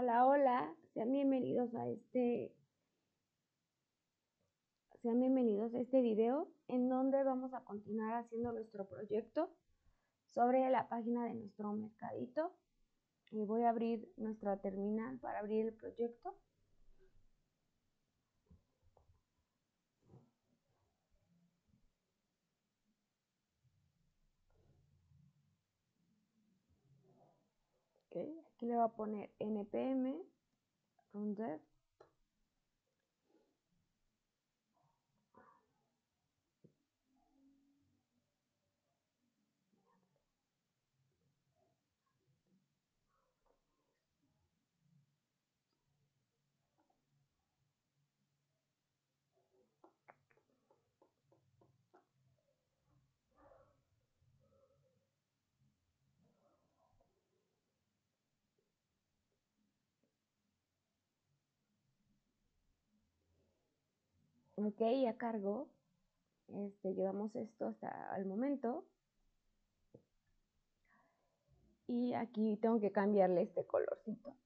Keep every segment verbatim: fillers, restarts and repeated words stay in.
Hola, hola, sean bienvenidos a este sean bienvenidos a este video en donde vamos a continuar haciendo nuestro proyecto sobre la página de nuestro mercadito. Y voy a abrir nuestra terminal para abrir el proyecto. Okay, aquí le voy a poner npm run dev. Ok, ya cargo. Este, llevamos esto hasta el momento. Y aquí tengo que cambiarle este colorcito.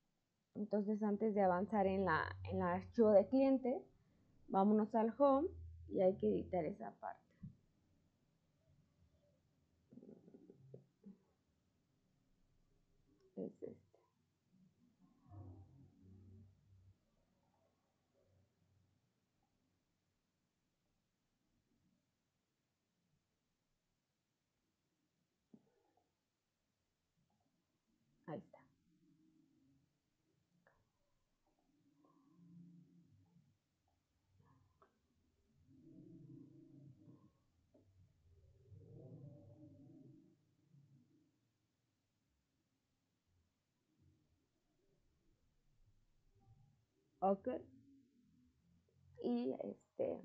Entonces, antes de avanzar en la, en el archivo de cliente, vámonos al home y hay que editar esa parte. Es este. Ahí está. Ok. Y este,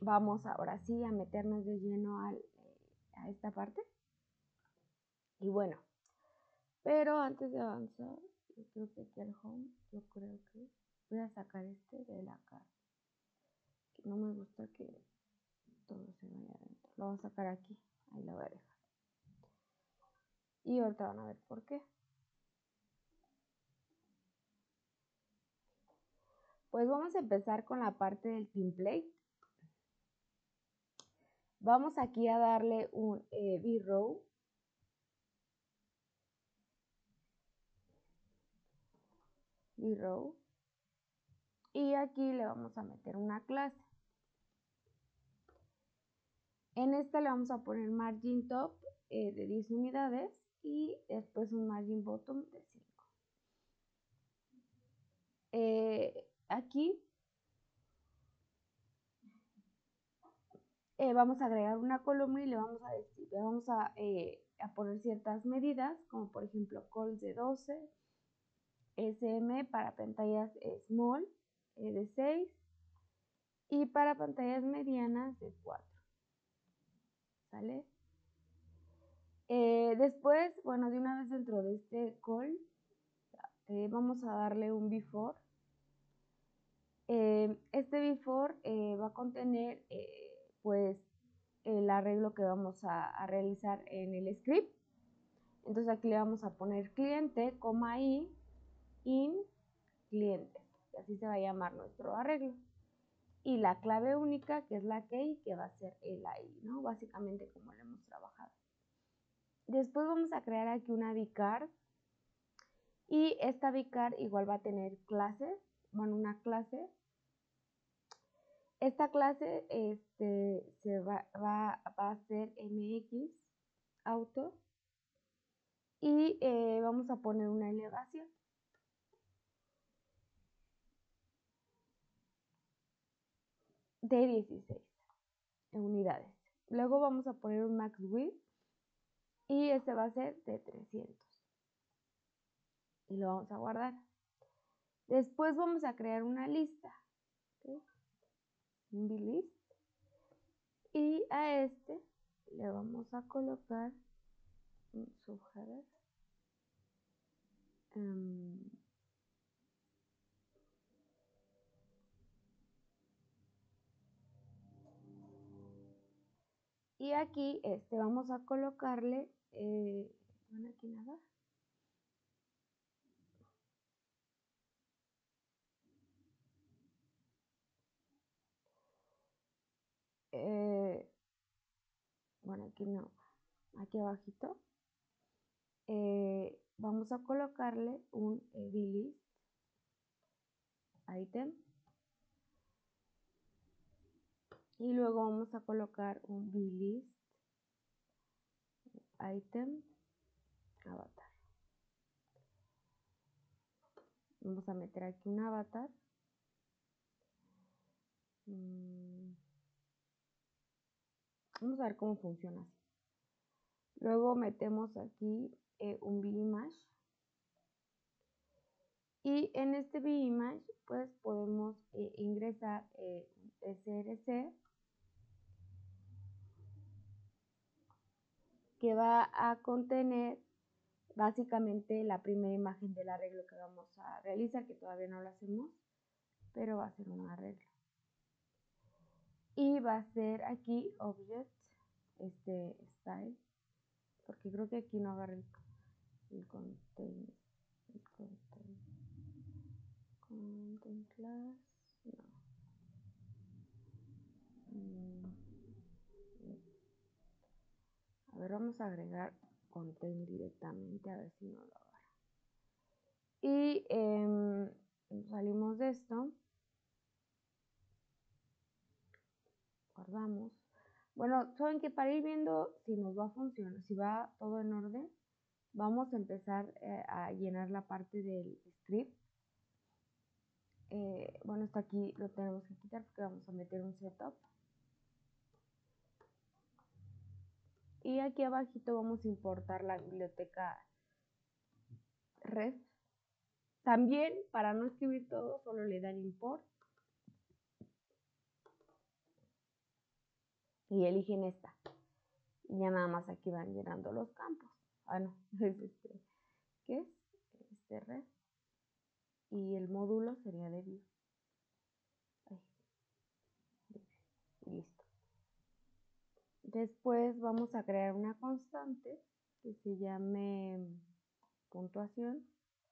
vamos ahora sí a meternos de lleno al, a esta parte. Y bueno. Pero antes de avanzar, yo creo que aquí al home, yo creo que voy a sacar este de la carga. No me gusta que todo se vaya adentro. Lo voy a sacar aquí, ahí lo voy a dejar. Y ahorita van a ver por qué. Pues vamos a empezar con la parte del template. Vamos aquí a darle un eh, V-Row. V-Row, y aquí le vamos a meter una clase. En esta le vamos a poner margin top eh, de diez unidades y después un margin bottom de cinco. Eh, aquí eh, vamos a agregar una columna y le vamos a decir, le vamos a, eh, a poner ciertas medidas, como por ejemplo calls de doce. S M para pantallas small eh, de seis y para pantallas medianas de cuatro. ¿Sale? Eh, después, bueno, de una vez dentro de este call, eh, vamos a darle un before. Eh, este before eh, va a contener eh, pues el arreglo que vamos a, a realizar en el script. Entonces aquí le vamos a poner cliente, coma i, in cliente, y así se va a llamar nuestro arreglo. Y la clave única, que es la key, que va a ser el I D, ¿no? Básicamente como lo hemos trabajado. Después vamos a crear aquí una V-Card, y esta V-Card igual va a tener clases, bueno, una clase. Esta clase este, se va, va, va a ser M X auto, y eh, vamos a poner una elevación. De dieciséis unidades. Luego vamos a poner un max width y este va a ser de trescientos. Y lo vamos a guardar. Después vamos a crear una lista. ¿Okay? Un V-List. Y a este le vamos a colocar un subheader. Um, Y aquí este, vamos a colocarle, eh, bueno, aquí nada, eh, bueno, aquí no, aquí abajito, eh, vamos a colocarle un eh, V-List-Item y luego vamos a colocar un V-List-Item avatar. Vamos a meter aquí un avatar. Vamos a ver cómo funciona así. Luego metemos aquí eh, un V-Img. Y en este V-Img pues podemos eh, ingresar eh, src que va a contener básicamente la primera imagen del arreglo que vamos a realizar, que todavía no lo hacemos, pero va a ser un arreglo. Y va a ser aquí object, este style, porque creo que aquí no agarré el, el content, el content, content class, no. A ver, vamos a agregar content directamente, a ver si no lo agarra. Y eh, salimos de esto. Guardamos. Bueno, saben que para ir viendo si nos va a funcionar, si va todo en orden, vamos a empezar eh, a llenar la parte del script. Eh, bueno, esto aquí lo tenemos que quitar porque vamos a meter un setup. Y aquí abajito vamos a importar la biblioteca ref. También, para no escribir todo, solo le dan import. Y eligen esta. Y ya nada más aquí van llenando los campos. Ah, no. Este, ¿qué es? Este red. Y el módulo sería de view. Listo. Después vamos a crear una constante que se llame puntuación.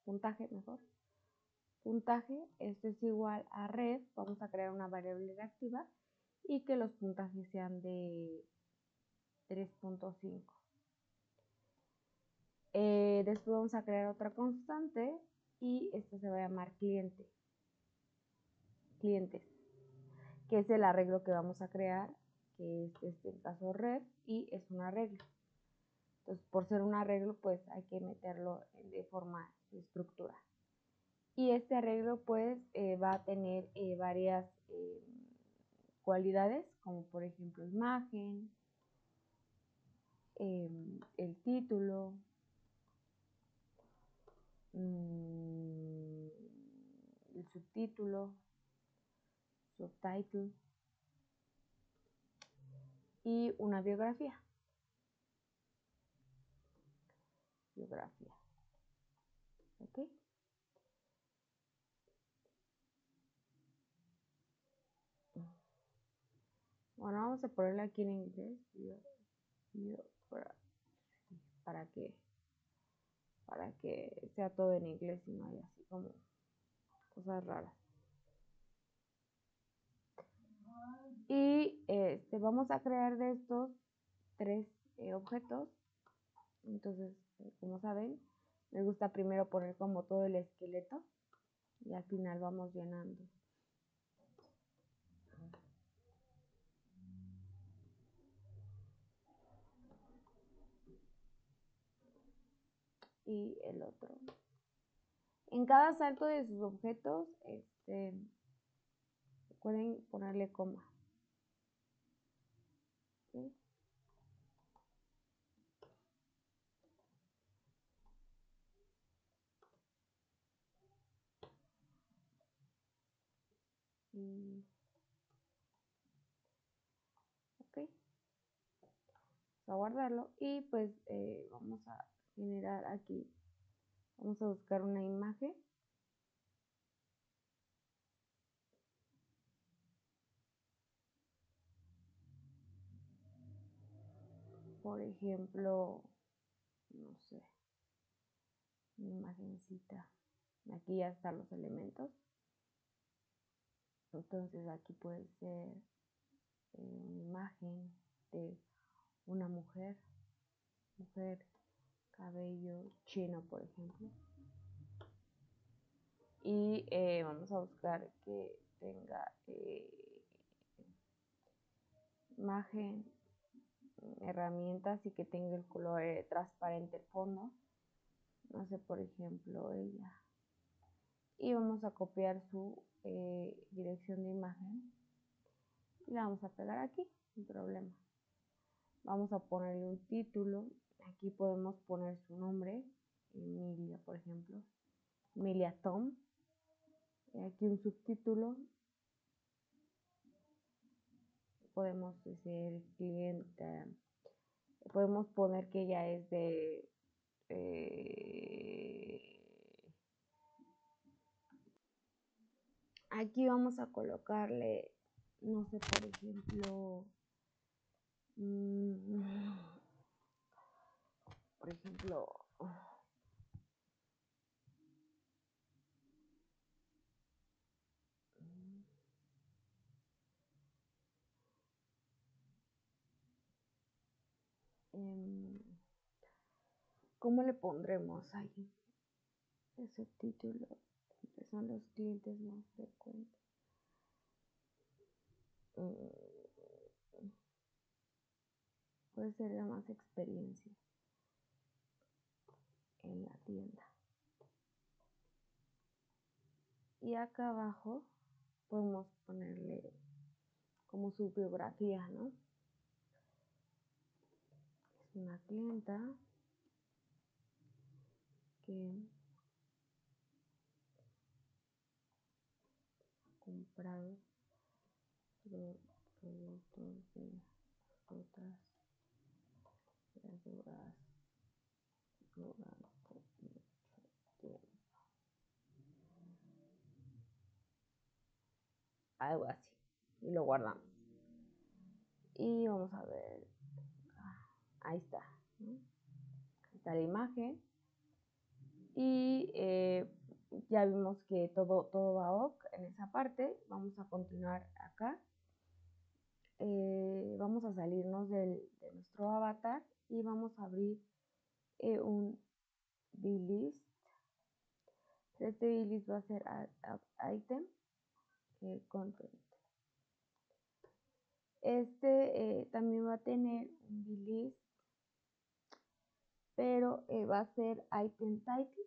Puntaje, mejor. Puntaje. Esto es igual a red. Vamos a crear una variable reactiva. Y que los puntajes sean de tres punto cinco. Eh, después vamos a crear otra constante y esta se va a llamar cliente. Clientes, que es el arreglo que vamos a crear, que es este el caso red y es un arreglo. Entonces, por ser un arreglo, pues hay que meterlo de forma estructural. Y este arreglo, pues, eh, va a tener eh, varias... Eh, cualidades, como por ejemplo imagen, eh, el título, mmm, el subtítulo, subtitle y una biografía. Biografía. ¿Ok? Bueno, vamos a ponerle aquí en inglés para, para que para que sea todo en inglés y no haya así como cosas raras. Y este, vamos a crear de estos tres eh, objetos. Entonces, como saben, me gusta primero poner como todo el esqueleto y al final vamos llenando. Y el otro. En cada salto de sus objetos, este, pueden ponerle coma. ¿Sí? Y... ok. Vamos a guardarlo y pues eh, vamos a generar aquí, vamos a buscar una imagen por ejemplo, no sé, una imagencita. Aquí ya están los elementos, entonces aquí puede ser imagen de una mujer, mujer cabello chino, por ejemplo, y eh, vamos a buscar que tenga eh, imagen, herramientas, y que tenga el color eh, transparente el fondo, no sé, por ejemplo, ella, y vamos a copiar su eh, dirección de imagen y la vamos a pegar aquí sin problema. Vamos a ponerle un título. Aquí podemos poner su nombre, Emilia, por ejemplo, Emilia Tom. Aquí un subtítulo. Podemos decir cliente. Podemos poner que ella es de eh... Aquí vamos a colocarle, no sé, por ejemplo, mmm, por ejemplo, ¿cómo le pondremos ahí ese título? ¿Qué son los clientes más frecuentes? Puede ser la más experiencia en la tienda. Y acá abajo podemos ponerle como su biografía, ¿no? Es una clienta que ha comprado productos de otras verduras durante mucho tiempo, algo así, y lo guardamos y vamos a ver. Ahí está, ¿no? Ahí está la imagen, y eh, ya vimos que todo, todo va ok en esa parte. Vamos a continuar acá. Eh, vamos a salirnos del, de nuestro avatar y vamos a abrir eh, un V-List. Este V-List va a ser add, add item eh, content. Este eh, también va a tener un V-List, pero eh, va a ser item title.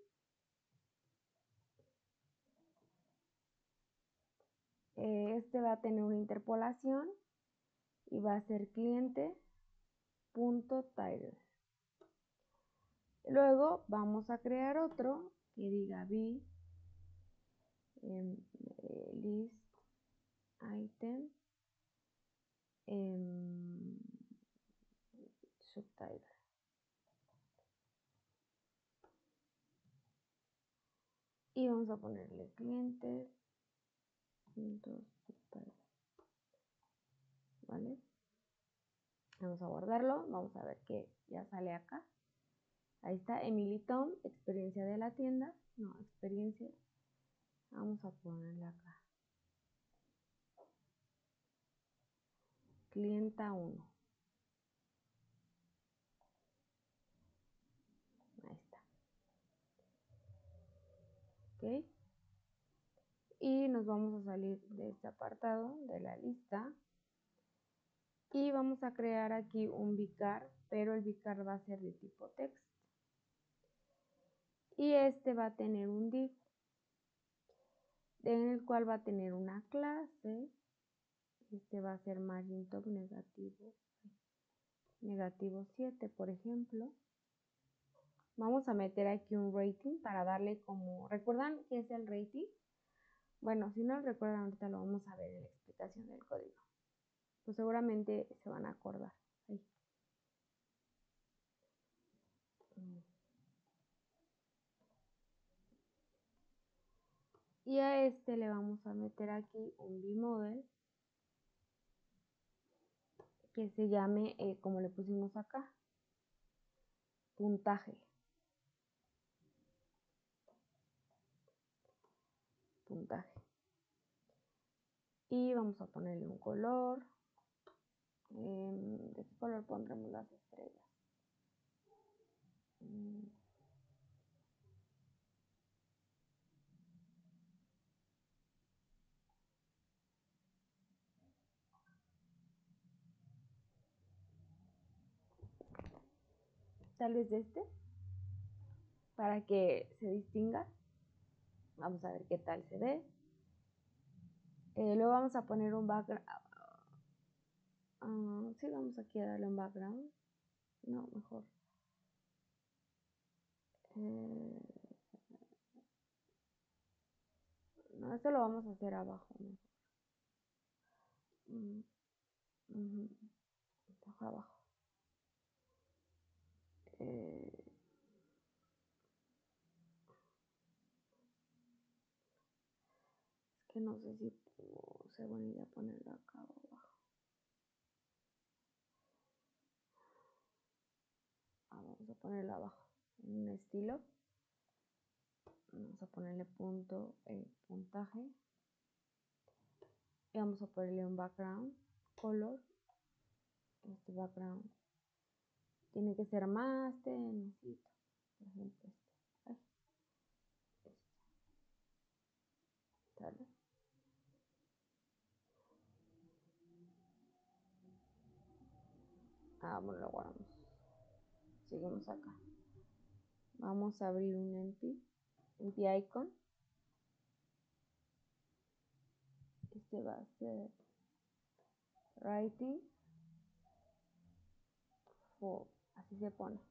Este va a tener una interpolación y va a ser cliente.title. Luego vamos a crear otro que diga v em, list item em, subtitle. Y vamos a ponerle cliente. ¿Vale? Vamos a guardarlo. Vamos a ver que ya sale acá. Ahí está Emilia Tom, experiencia de la tienda. No, experiencia. Vamos a ponerle acá clienta uno. Ahí está. Ok. Y nos vamos a salir de este apartado de la lista y vamos a crear aquí un V-Card, pero el V-Card va a ser de tipo text y este va a tener un div en el cual va a tener una clase. Este va a ser margin top negativo negativo siete, por ejemplo. Vamos a meter aquí un rating para darle como, ¿recuerdan qué es el rating? Bueno, si no lo recuerdan, ahorita lo vamos a ver en la explicación del código. Pues seguramente se van a acordar. Ahí. Y a este le vamos a meter aquí un V-Model que se llame, eh, como le pusimos acá, puntaje. puntaje y vamos a ponerle un color, Eh, ¿de qué color pondremos las estrellas? Mm. Tal vez de este, para que se distinga. Vamos a ver qué tal se ve. Eh, luego vamos a poner un background. Uh, sí, vamos aquí a darle un background. No, mejor. Eh, no, esto lo vamos a hacer abajo. Mejor. Mm, mm, abajo. Eh, es que no sé si sea buena idea ponerlo acá o abajo. Ah, vamos a ponerlo abajo en un estilo. Vamos a ponerle punto, eh, puntaje, y vamos a ponerle un background color. Este background tiene que ser más tenucito, por ejemplo, este. Ay. Este. ¿Sale? Ah, bueno, lo guardamos. Seguimos acá. Vamos a abrir un np, np icon. Este va a ser writing. O así se pone.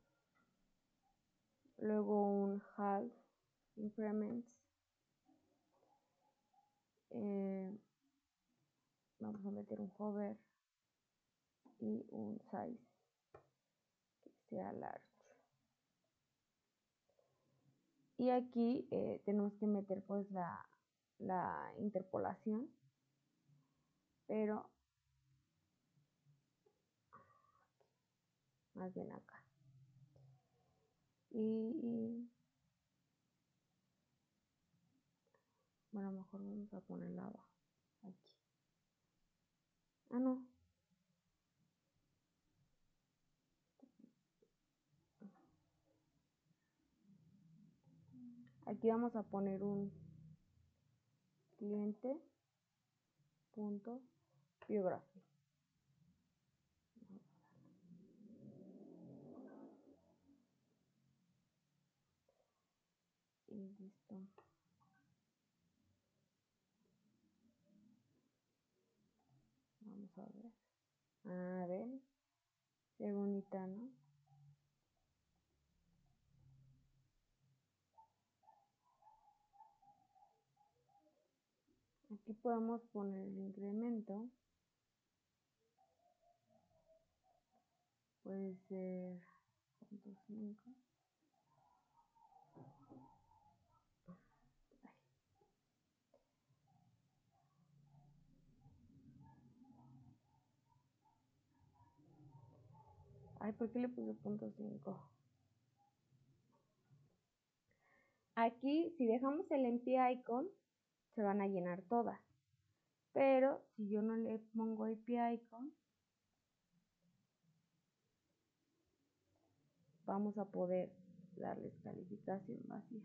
Luego un half increments. Eh, vamos a meter un hover y un size que sea large. Y aquí eh, tenemos que meter pues la, la interpolación, pero más bien acá. Y bueno, mejor vamos a ponerla abajo. Aquí. Ah, no. Aquí vamos a poner un cliente punto biografía. Y listo. Vamos a ver. A ver. Qué bonita, ¿no? Aquí podemos poner el incremento. Puede ser punto cinco. Ay, ¿por qué le puse punto cinco? Aquí, si dejamos el np icon, se van a llenar todas. Pero si yo no le pongo np icon, vamos a poder darles calificación vacía.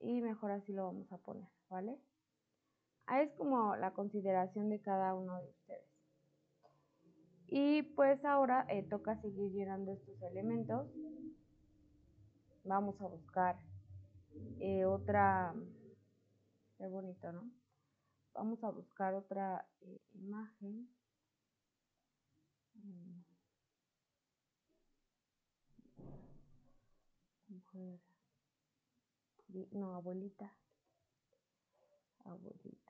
Y mejor así lo vamos a poner, ¿vale? Ahí es como la consideración de cada uno de ustedes. Y pues ahora eh, toca seguir llenando estos elementos. Vamos a buscar eh, otra. Qué bonito, ¿no? Vamos a buscar otra eh, imagen. Mujer. No, abuelita. Abuelita.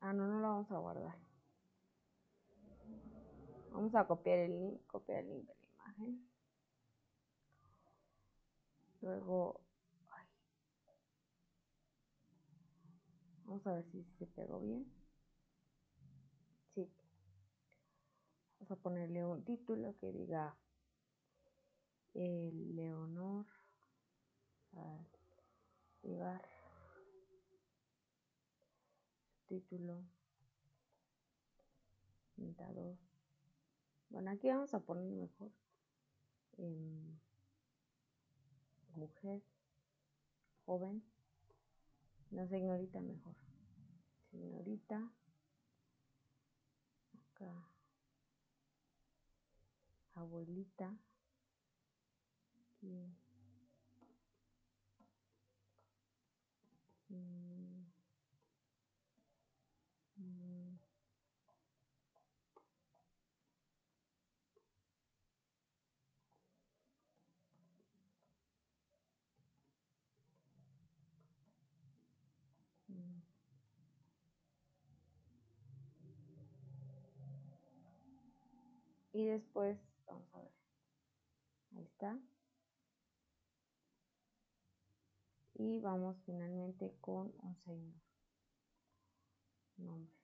Ah, no, no lo vamos a guardar. Vamos a copiar el link, copiar el link de la imagen. Luego, ay. Vamos a ver si se pegó bien. Sí. Vamos a ponerle un título que diga eh, Leonor al Ibar. Título. Pintador. Bueno, aquí vamos a poner mejor eh, mujer, joven, no, señorita mejor, señorita, acá, abuelita, aquí, mm, mm, y después, vamos a ver, ahí está. Y vamos finalmente con un señor. Nombre.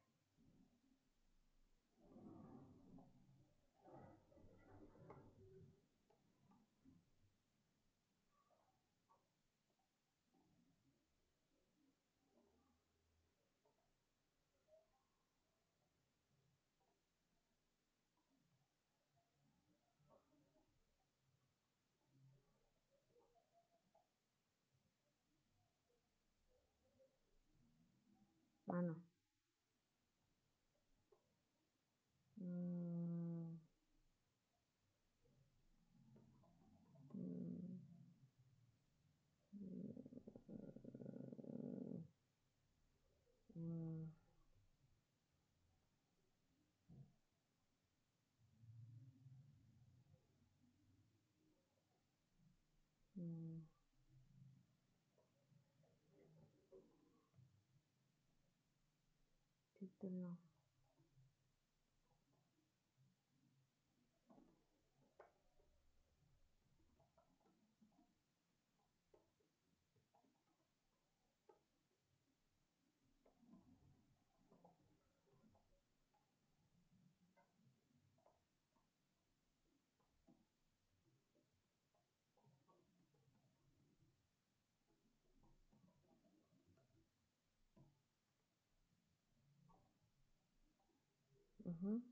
Mano. Mm. Mm. Mm. Mm. No. Uh-huh.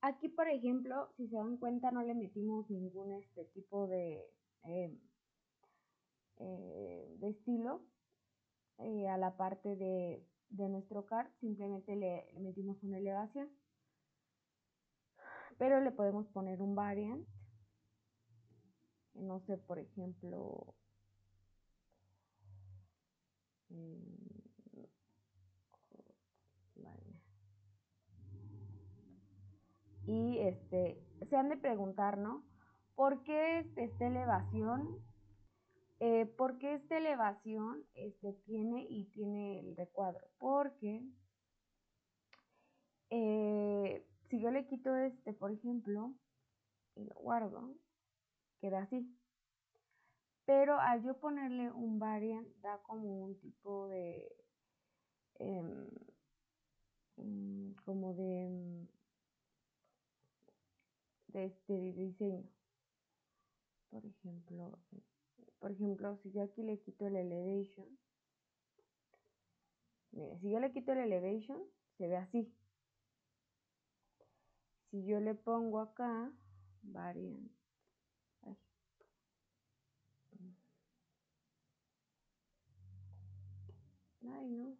Aquí, por ejemplo, si se dan cuenta, no le metimos ningún este tipo de, eh, eh, de estilo eh, a la parte de, de nuestro card. Simplemente le metimos una elevación. Pero le podemos poner un variant. No sé, por ejemplo... Eh, Y este, se han de preguntar, ¿no? ¿Por qué este, esta elevación? Eh, ¿Por qué esta elevación este, tiene y tiene el recuadro? Porque eh, si yo le quito este, por ejemplo, y lo guardo, queda así. Pero al yo ponerle un variant, da como un tipo de... Eh, como de... de este diseño. Por ejemplo, por ejemplo, si yo aquí le quito el elevation, mire, si yo le quito el elevation, se ve así. si yo le pongo acá variant, ay no,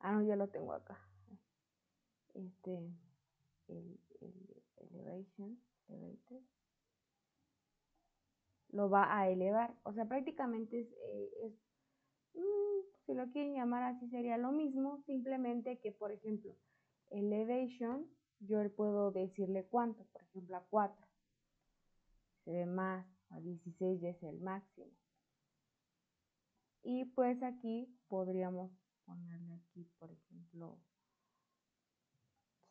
ah no, ya lo tengo acá, este el, el elevation, elevated, lo va a elevar, o sea prácticamente es, eh, es mm, si lo quieren llamar así sería lo mismo, simplemente que por ejemplo elevation yo puedo decirle cuánto, por ejemplo a cuatro se ve más, a dieciséis ya es el máximo, y pues aquí podríamos ponerle aquí por ejemplo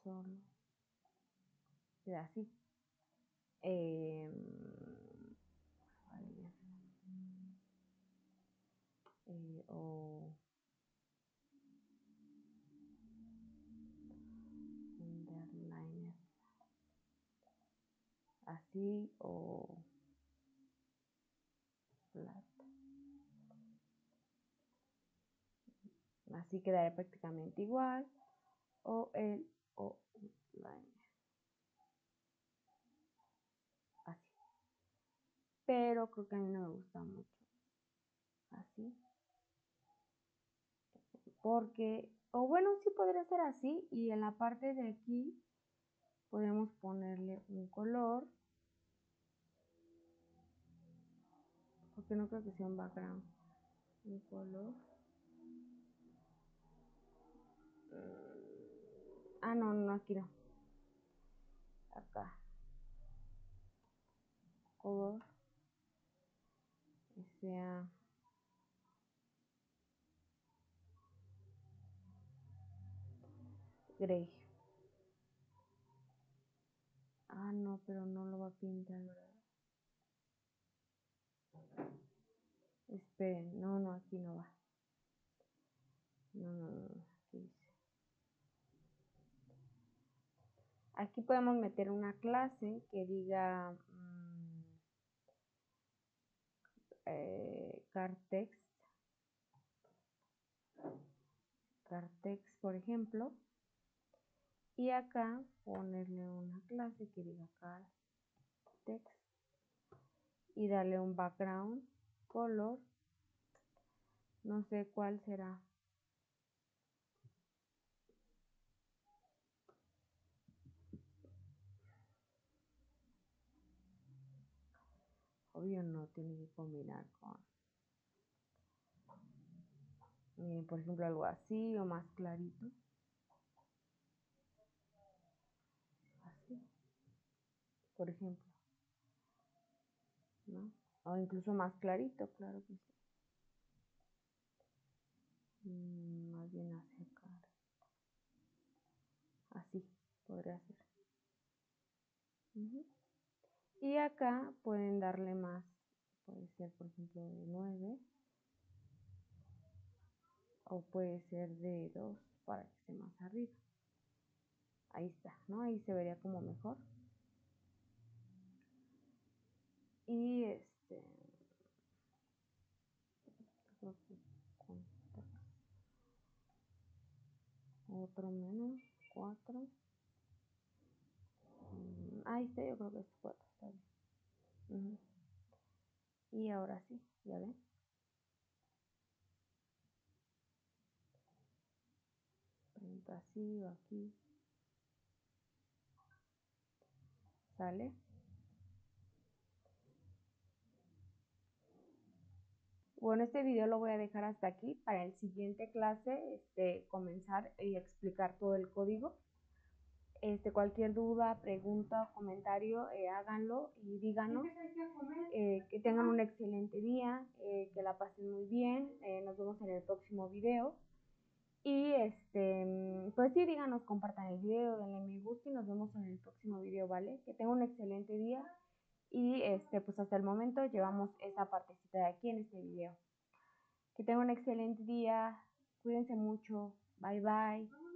solo queda así, eh, Eh, o underline así o flat, así quedaría prácticamente igual, o el o line así, pero creo que a mí no me gusta mucho así, porque, o bueno, sí podría ser así, y en la parte de aquí podemos ponerle un color, porque no creo que sea un background, un color, ah no, no, aquí no, acá, color, que sea... Grey. Ah, no, pero no lo va a pintar, ¿verdad? Esperen, no, no, aquí no va. No, no, no, aquí dice. Aquí podemos meter una clase que diga mmm, eh, CarText. CarText, por ejemplo. Y acá ponerle una clase que diga car text y darle un background color, no sé cuál será, obvio no tiene que combinar con, miren por ejemplo algo así o más clarito. Por ejemplo, ¿no? O incluso más clarito, claro que sí. Mm, más bien acercar. Así, podría ser. Uh-huh. Y acá pueden darle más. Puede ser, por ejemplo, de nueve. O puede ser de dos para que esté más arriba. Ahí está, ¿no? Ahí se vería como mejor. Y este otro menos cuatro, ahí está, yo creo que es cuatro, está bien. Uh-huh. Y ahora sí, ya ven, así o aquí sale. Bueno, este video lo voy a dejar hasta aquí. Para el siguiente clase, este, comenzar y explicar todo el código. Este, cualquier duda, pregunta o comentario, eh, háganlo y díganos. Eh, que tengan un excelente día, eh, que la pasen muy bien. Eh, nos vemos en el próximo video. Y este, pues sí, díganos, compartan el video, denle me gusta y nos vemos en el próximo video, ¿vale? Que tengan un excelente día. Y este, pues hasta el momento llevamos esta partecita de aquí en este video. Que tengan un excelente día, cuídense mucho, bye bye.